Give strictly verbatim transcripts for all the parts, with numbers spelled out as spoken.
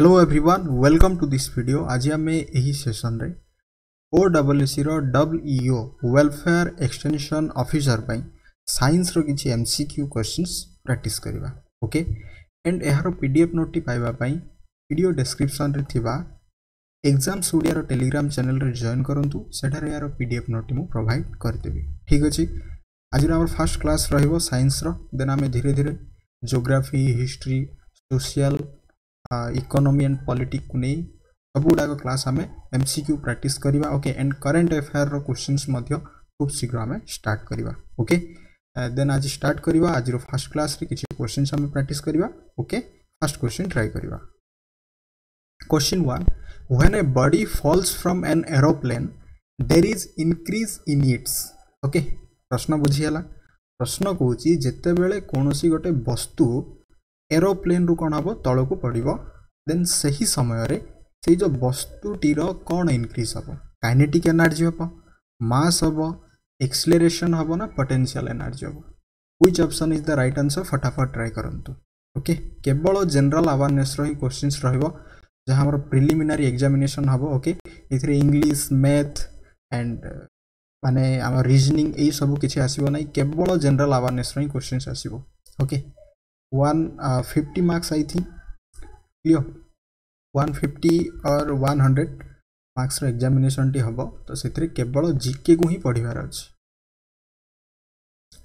Hello everyone welcome to this video. आज आम यही सेसन रे ओ डबल एस रो डब्ल्यूईओ वेलफेयर एक्सटेंशन ऑफिसर पई साइंस रो किछि एमसीक्यू क्वेश्चंस प्रैक्टिस करिबा। ओके एंड एहारो पीडीएफ नोट टी पाइबा पई वीडियो डिस्क्रिप्शन रे थिबा एग्जाम्स ओडिया रो टेलीग्राम चैनल रे जॉइन करंतु, सेठा रे यारो पीडीएफ नोट मु प्रोवाइड कर देबी। ठीक अछि, आज रो हमर फर्स्ट क्लास रहइबो साइंस रो, देन आमे धीरे धीरे geography, history, social, economy and politics को नहीं सब गुड़ाक क्लास आम एमसीक्यू प्रैक्टिस करिबा। ओके एंड करंट अफेयर रो क्वेश्चंस मध्य खूब शीघ्र आम स्टार्ट करिबा। ओके देन आज स्टार्ट करिबा, आज रो फर्स्ट क्लास रे किछि क्वेश्चंस आम प्रैक्टिस करिबा। ओके फर्स्ट क्वेश्चन ट्राई करिबा। Question one, when a body falls from an aeroplane there is increase in its. Okay प्रश्न बुझियाला, प्रश्न कहूची जेते बेले कोनोसी गोटे वस्तु एरोप्लेन रु कौन हम तल को पड़ो देन सही समय रे से जो वस्तुटीर कौन इनक्रीज हम, काइनेटिक एनर्जी हम, मास हम, एक्सेलरेशन हम ना पोटेंशियल एनर्जी हम। Which option is the right answer, फटाफट ट्राई करंतु। ओके केवल जनरल अवेयरनेस रही क्वेश्चन रहिबो जहां हमर प्रिलिमिनरी एग्जामिनेशन हम। ओके इथरे इंग्लिश, मैथ एंड माने हमर रीजनिंग ए सब किछि आसीबो नै, केवल जनरल अवेयरनेस रही क्वेश्चन आसीबो। ओके वन फिफ्टी मार्क्स आई थी क्लियर, वन फिफ्टी और वन हंड्रेड मार्क्स रो एग्जामिनेशन टी हबो, तो सेतरे केवल जीके को ही पढ़िबार अछि।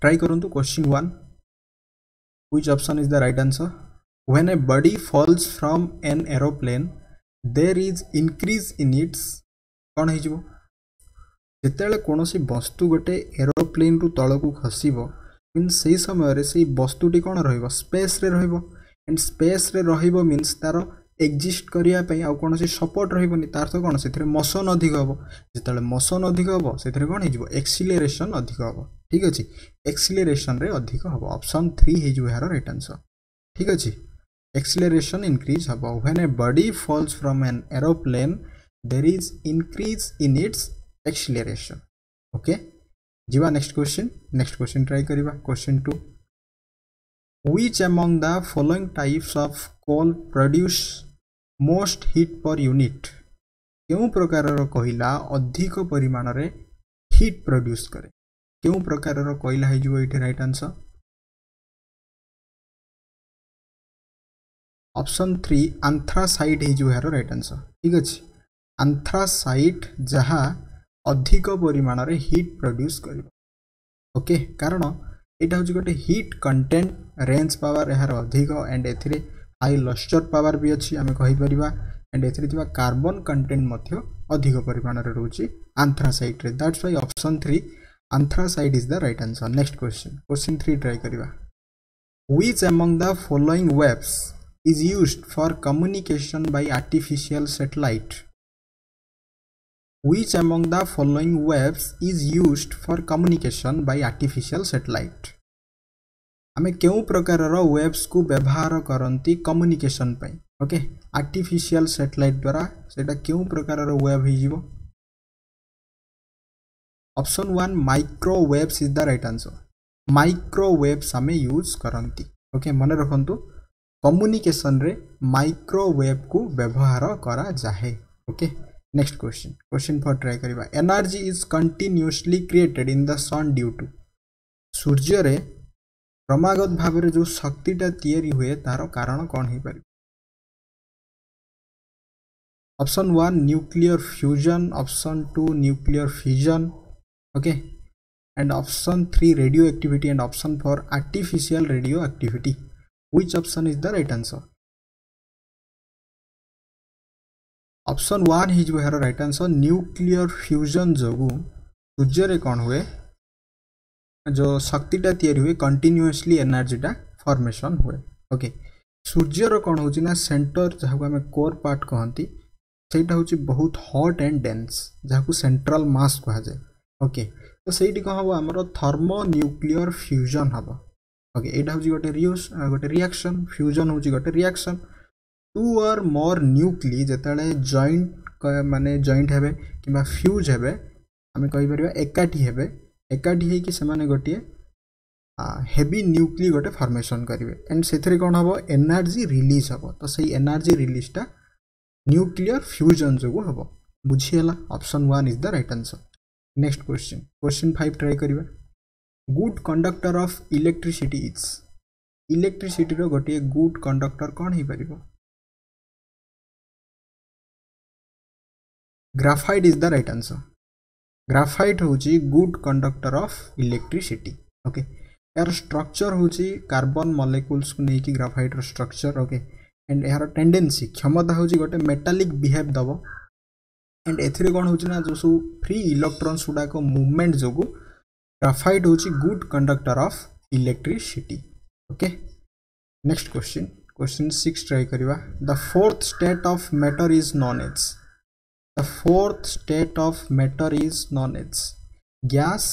ट्राई करंतु question one, which option is the right answer. When a body falls from an aeroplane there is increase in its कोन हे जिवो, जेतेले कोनोसी वस्तु गोटे एरोप्लेन रु तल को खसीबो मीन्स सही समय से वस्तुटी कौन रहिबो, स्पेस रे रहिबो एंड स्पेस रे रहिबो मीन्स तार एक्जिस्ट करिया पई आ कोन से सपोर्ट रहिबोनी, तार तो कोन सेथरे मोशन अधिक हबो, जेतले मोशन अधिक हबो सेथरे कोन हे जिवो एक्सेलरेशन अधिक हबो। ठीक अछि, एक्सेलरेशन रे अधिक हबो, ऑप्शन थ्री हे जिवो यार राइट आंसर। ठीक अछि, एक्सेलरेशन इंक्रीज हबो when a body falls from an aeroplane there is increase in its acceleration. Okay जीवा next question, next question try करिबा। Question two, which among the following types of coal produce most heat per unit, केउ प्रकार रो कहिला अधिक परिमाण रे heat produce करे, केउ प्रकार रो कहिला हे जो इथे right answer, option three anthracite हे जो हेरो राइट आंसर। ठीक अछि, एंथ्रासाइट जहा अधिक परिमाण रे हीट प्रोड्यूस करिबो। ओके कारण एटा होची गोटे हीट कंटेंट रेंज पावर एहार अधिक एंड एथिरे हाई लस्टर पावर भी अछि आमे कहि परिबा एंड एथिरे थिबा कार्बन कंटेंट मध्ये अधिक परिमाण रे रहूची एंथ्रासाइट रे, that's why option three anthracite is the right answer. Next question, question three try करिबा। Which among the following waves is used for communication by artificial satellite, which among the following waves is used for communication by artificial satellite, हमें क्यों प्रकार रो waves को व्यवहार करंती communication पई। Okay artificial satellite द्वारा सेटा क्यों प्रकार रो वेव हि जीवो, option one microwaves is the right answer, microwaves हमें यूज करंती। ओके मन रखंतु कम्युनिकेशन रे माइक्रोवेव को व्यवहार करा जाए। Okay next question, question four try करिबा। Energy is continuously created in the sun due to, सूर्य रे क्रमागत भाव रे जो शक्तिटा तयारी हुए तार कारण कोन हे पारि, option one nuclear fusion, option two nuclear fission, okay and option three radioactivity and option four artificial radioactivity. Which option is the right answer, option one is where right answer, nuclear fusion जगू सूर्य रे कौन हुए जो शक्तिटा तैयारी हुए continuously एनर्जीटा फॉर्मेशन हुए। ओके सूर्य रो कौन होची ना सेंटर जहाको हमें कोर पार्ट कहंती सेटा होची बहुत हॉट एंड डेंस जहाको सेंट्रल मास कहा जाए। ओके तो सेठी कह हबो हमरो थर्मो न्यूक्लियर फ्यूजन हबो। ओके एटा होची गोटे रियूस गोटे रिएक्शन, फ्यूजन होची गोटे reaction, two or more nuclei जेताले जॉइंट माने जॉइंट हेबे किबा फ्यूज हेबे हमें कहि परबा एकाठी हेबे, एकाठी हे कि से माने गोटे हेवी न्यूक्ली गोटे फॉर्मेशन करिवे एंड सेथरे कोन हबो एनर्जी रिलीज हबो, तो सही एनर्जी रिलीज टा न्यूक्लियर फ्यूजन जो हम बुझीगला option one is the right answer. Next question question five try करिबा। Good conductor of electricity is electricity रो गोटे गुड कंडक्टर कौन हो पारिबो? Graphite is the right answer. Graphite होची good conductor of electricity. Okay यार स्ट्रक्चर होची carbon molecules को लेकिन ग्राफाइट रो स्ट्रक्चर। ओके एंड यार टेंडेंसी क्षमता होची गोटे मेटालिक बिहेव दबो एंड एथिरे कोन होची ना जो सो फ्री इलेक्ट्रॉन्स उडा को मूवमेंट जोगु ग्राफाइट होची good conductor of electricity. Okay next question question six try करिवा। The fourth state of matter is known as the fourth state of matter is known as gas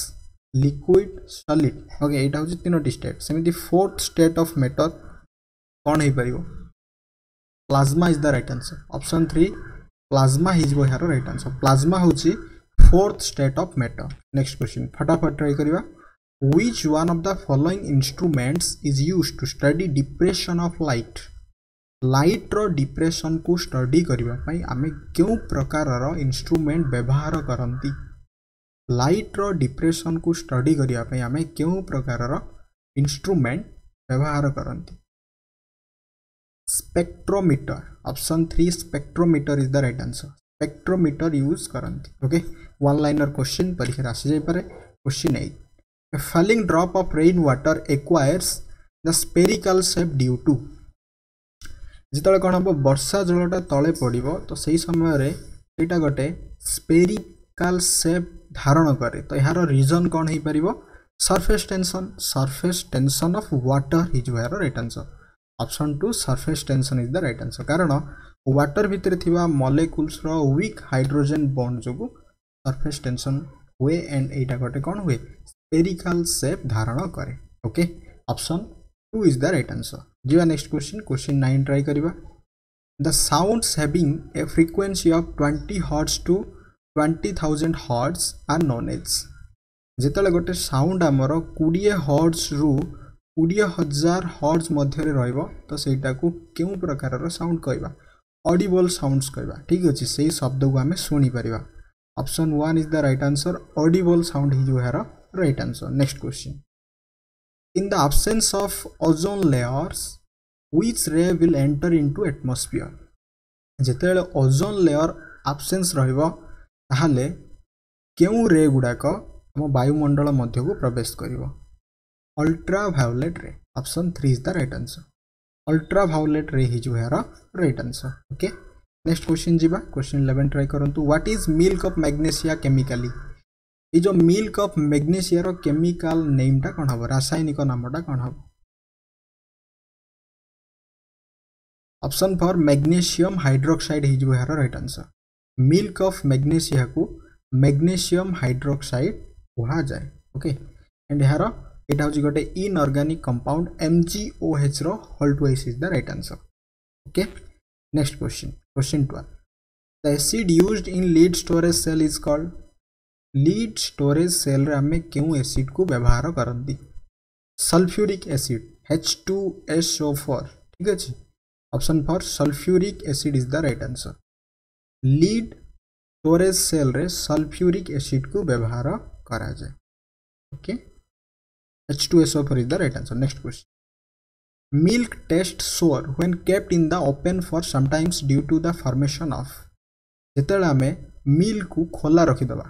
liquid solid. Okay एटा होची तीनोटी state सेमिति fourth state of matter कोन हे परिबो? Plasma is the right answer. Option three plasma is बो यार right answer. Plasma होची fourth state of matter. Next question फटाफट ट्राई करिवा। Which one of the following instruments is used to study depression of light? Light रो depression को study करिवा पई आमे केउ प्रकार रो इंस्ट्रूमेंट व्यवहार करंती? लाइट रो डिप्रेशन को स्टडी करिया पे आमे केउ प्रकार रो इंस्ट्रूमेंट व्यवहार करंती? Spectrometer. Option three spectrometer is the right answer. Spectrometer use करंती। ओके वन लाइनर क्वेश्चन परीक्षा आसी जाय पारे। Question eight a falling drop of rain water acquires the spherical shape due to. जेतळे कोन हम वर्षा जलटा तळे पड़िबो तो सही समय रे एटा गटे स्पेरिकल शेप धारण करे तो यार रीजन कौन हो पार? Surface tension. Surface tension of water is यार right answer. Option two surface tension is the right answer कारण वाटर भितर थिबा मॉलिक्यूल्स रो वीक हाइड्रोजन बॉन्ड जो सरफेस टेंशन हुए एंड एटा गोटे कौन हुए स्पेरिकल शेप धारण करे। Okay option two is the right answer. जीवा next question question nine try करिबा। The sounds having a frequency of twenty hertz to twenty thousand hertz are known as. जिते गोटे साउंड आमर कोड़े हर्ट्ज रु कोड़े हजार हर्ट्ज मध्य रो सेटा को क्यों प्रकार साउंड कहवा? ऑडिबल साउंड्स कहवा। ठीक अच्छे से शब्द को आम शुणिपर। Option one is the right answer. Audible sound ही यार right answer. Next question in the absence of ozone layers which ray will enter into atmosphere. जिते ओजोन लेयर एब्सेंस रहिबो ताहले क्यों रे गुड़ाक आम वायुमंडल मध्य को प्रवेश करिवो? Ultraviolet ray. Option three is the right answer. Ultraviolet ray ही जो यार right answer. Okay next question जीवा क्वेश्चन इलेवन ट्राई करंतु। What is milk of magnesia chemically? ये जो मिल्क ऑफ मैग्नेशिया रो केमिकल नेमटा कौन हम रासायनिक नामटा कौन हम? ऑप्शन फोर मैग्नेशियम हाइड्रोक्साइड ही जो यार right answer. Milk of magnesia को मैग्नेशियम हाइड्रोक्साइड कहा जाए। ओके एंड यार यहाँ हूँ गोटे inorganic compound M G O H रो whole twice is the right answer. Okay next question question twelve the acid used in lead storage cell is called. Lead storage cell रे आमे क्यों acid को व्यवहार करती? Sulphuric acid H two S O four. ठीक अच्छे option four sulphuric acid is the right answer. Lead storage cell रे sulphuric acid को व्यवहार करा जाए। Okay H two S O four is the right answer. Next question milk test sour when kept in the open for sometimes due to the formation of. जिते आम milk को खोला रखीदबा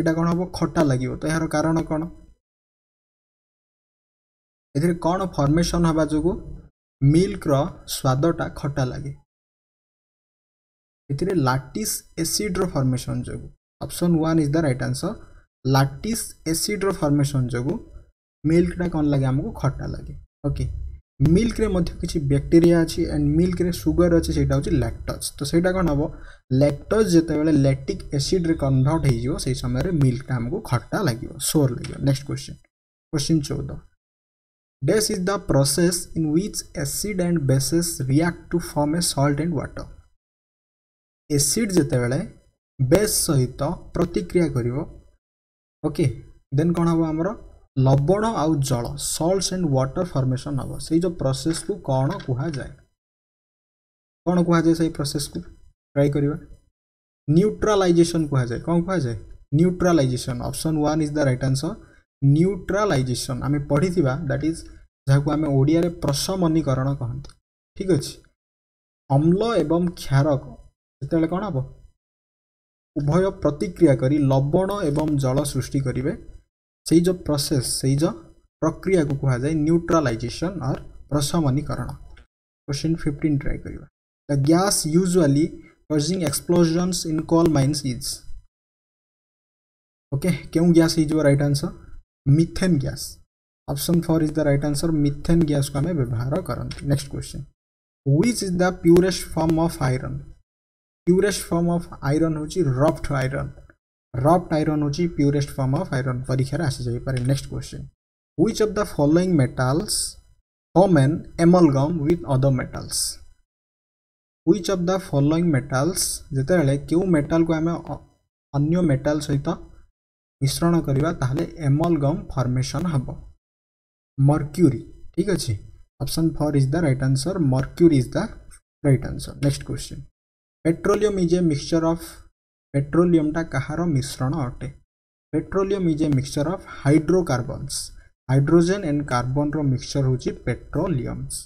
एटा कौन हम खट्टा लगे तो यार कारण कौन? एथिरे कौन फॉर्मेशन हवा जो मिल्क रो स्वादटा खट्टा लगे? इतने लैटिस एसिड रो फॉर्मेशन जो। Option one is the right answer. Lattice acid रो फॉर्मेशन जो मिल्क टा कौन लगे आमको खट्टा लगे। ओके मिल्क रे मध्य किछि बैक्टीरिया अछि एंड मिल्क रे सुगर अछि सेटा होछि लैक्टोज तो सेटा कौन हम? लैक्टोज जते बेले लैक्टिक एसिड रे कन्वर्ट हे जिवो सेहि समय रे मिल्क टा आमको खट्टा लागिवो सोर लागिवो। नेक्स्ट क्वेश्चन क्वेश्चन चौदह this is the process in which acid and bases react to form a salt and water. Acid जितेबेले बेस सहित प्रतिक्रिया करिवो ओके देन कौन हम आमर लवण आउ जल सॉल्ट्स एंड वाटर फॉर्मेशन हम से जो प्रोसेस को कौन कह जाए? कौन कह जाए से प्रोसेस को? ट्राई करिबा न्यूट्रलाइजेशन कहा जाए कौन कहा जाए neutralisation option one is the right answer neutralisation आमे पढ़ी थिबा दैट इज जाको आमे ओडिया रे प्रशमनीकरण कहंती ठीक अछि अम्ल एवं क्षारक जतले कोन हबो उभय प्रतिक्रिया करी लवण एवं जल सृष्टि करिवे सेई जो प्रोसेस सेई जो प्रक्रिया को कहा जाए न्यूट्रलाइजेशन और प्रशमनीकरण क्वेश्चन फिफ्टीन ट्राई करिबा the gas usually causing explosions in coal mines is okay क्यों gas is right answer methane gas option four is the right answer methane gas को हमें व्यवहार करते next question which is the purest form of iron purest form of iron होची wrought iron wrought iron होची purest form of iron परीक्षा रे आसी जाई पारे next question which of the following metals form an amalgam with other metals which of the following metals जेतेले केउ metal को आमे अन्य मेटल सहित मिश्रण करिबा ताहले एमलगम फॉर्मेशन हबो मर्क्यूरी ठीक अछि option four is the right answer mercury is the right answer next question petroleum is a mixture of petroleum टा कहारो मिश्रण अटे petroleum is a mixture of hydrocarbons hydrogen and carbon रो mixture होची petroleums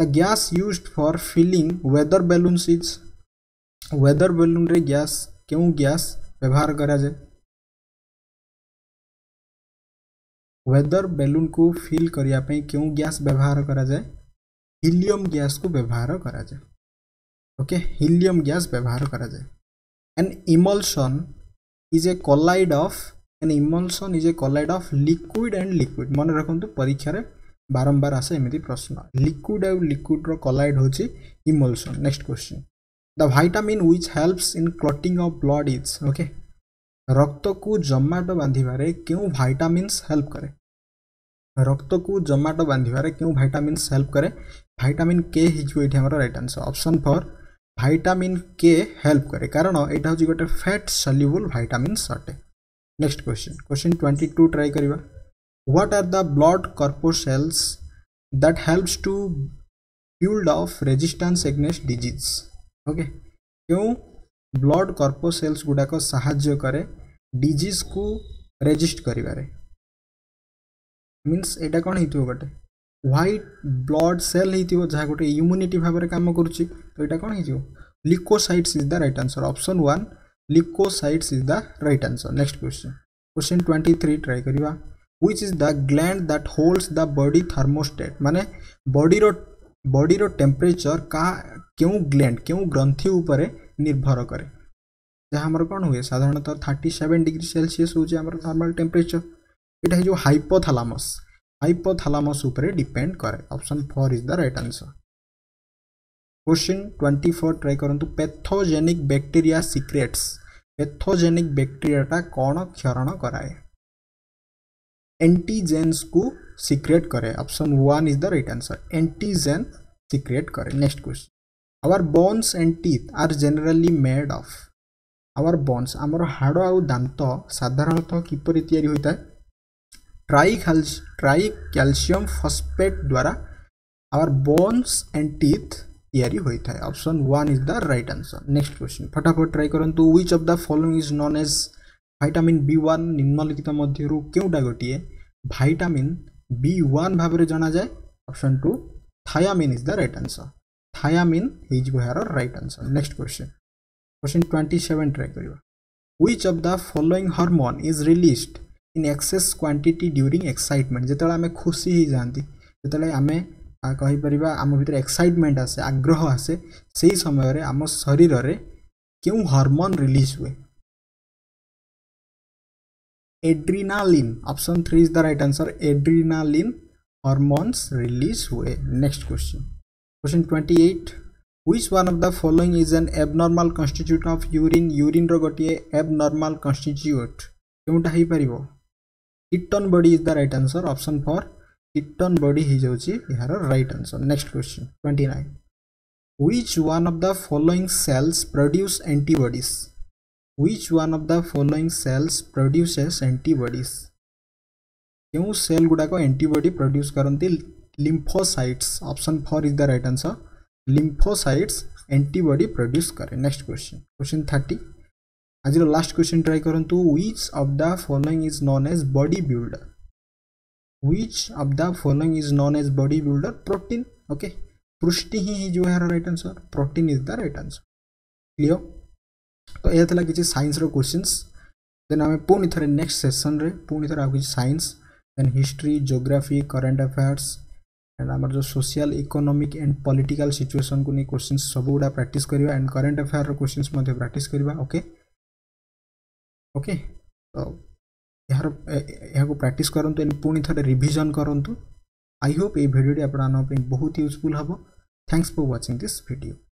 The gas used for filling weather balloons is weather balloon रे gas क्यों gas व्यवहार करा जाए weather balloon को fill करिया पे क्यों गैस व्यवहार करा जाए helium गैस को व्यवहार करा जाए okay helium गैस व्यवहार करा जाए an emulsion is a collide of an emulsion is a collide of liquid and liquid मन रखंतु परीक्षा रे बारंबार आसे एमती प्रश्न लिक्विड और लिक्विड रो कोलाइड होची emulsion next question the vitamin which helps in clotting of blood is okay रक्त को जमाट बांधिबारे क्यों विटामिन्स हेल्प करे रक्त को जमाट बांधिबारे क्यों विटामिन्स हेल्प करे विटामिन के हिजो एठी हमर right answer option four vitamin K help करे कारण एटा होची गोटे फैट सॉल्युबल विटामिन्स अटे नेक्स्ट क्वेश्चन क्वेश्चन बाईस ट्राई करिवा What are the blood corpuscles that helps to build off resistance against disease? Okay, क्यों blood corpuscles गुड़ा को सहायता करे disease को resist करी बारे means एटा कौन हित हो गटे white blood cell हित हो जहाँ गोटे immunity भावरे काम करुँची तो एटा कौन हित हो lymphocytes is the right answer option one lymphocytes is the right answer next question question twenty three try करीबा which is the gland that holds the body thermostat माने बॉडी रो बॉडी रो टेंपरेचर का क्यों ग्लैंड क्यों ग्रंथि ऊपर निर्भर करे जहां हमर कोन होए साधारणतः सैंतीस डिग्री सेल्सियस हो जे हमर थर्मल टेंपरेचर इटा है जो हाइपोथैलेमस हाइपोथैलेमस ऊपर डिपेंड करे option four is the right answer question चौबीस ट्राई करंतु pathogenic bacteria secretes pathogenic bacteria टा कोन क्षरण कराए एंटीजेन्स को सीक्रेट करे option one is the right answer antigen secrete करे next question our bones and teeth are generally made of our bones हमर हाड आउ दांत साधारणतः किपरि तयारी होता है ट्राई ट्राई कैल्शियम फॉस्फेट द्वारा आवर बोन्स एंड टीथ तयारी होता है option one is the right answer next question फटाफट ट्राई करंतु which of the following is known as vitamin B one निम्नलिखित मध्यरु केउटा गोटिए विटामिन बी वन भाबरे जाना जाए option two thiamine is the right answer thiamine is गोहार right answer next question question सत्ताईस ट्राई करियो which of the following hormone is released in excess quantity during excitement जेतले आमे खुशी ही जानती जेतले आमे कहि परिबा आम भीतर एक्साइटमेंट आसे आग्रह आसे सेही समय रे आम शरीर रे केउ हार्मोन रिलीज हुए adrenaline option three is the right answer adrenaline hormones release हुए नेक्स्ट क्वेश्चन क्वेश्चन अट्ठाईस which one of the following is an abnormal constituent of urine urine रो गोटिए एबनॉर्मल कंस्टिट्यूट केउटा हे परिबो ketone body is the right answer option four ketone body हे जाउची यार राइट आंसर नेक्स्ट क्वेश्चन उनतीस which one of the following cells produce antibodies Which one of the following cells produces antibodies? क्यों cell गुड़ा को antibody produce करती lymphocytes option four is the right answer lymphocytes antibody produce करे। Next question question thirty आज last question try करंतु which of the following is known as body builder which of the following is known as body builder protein okay पुष्टि ही जो है right answer protein is the right answer clear. तो यह किसी science रो questions then आमे पुणी थरे नेक्स्ट सेशन रे पुणी थरे आउ किसी science then history geography current affairs and आमर जो social economic and political situation को नहीं क्वेश्चन सबूड़ा प्रैक्टिस करिवा एंड करंट अफेयर क्वेश्चंस मध्ये प्रैक्टिस करिवा ओके ओके। तो यार या को प्रैक्टिस करंतु एंड पुणी थरे रिवीजन करंतु। आई होप ए वीडियो आपन बहुत यूजफुल हबो। Thanks for watching this video.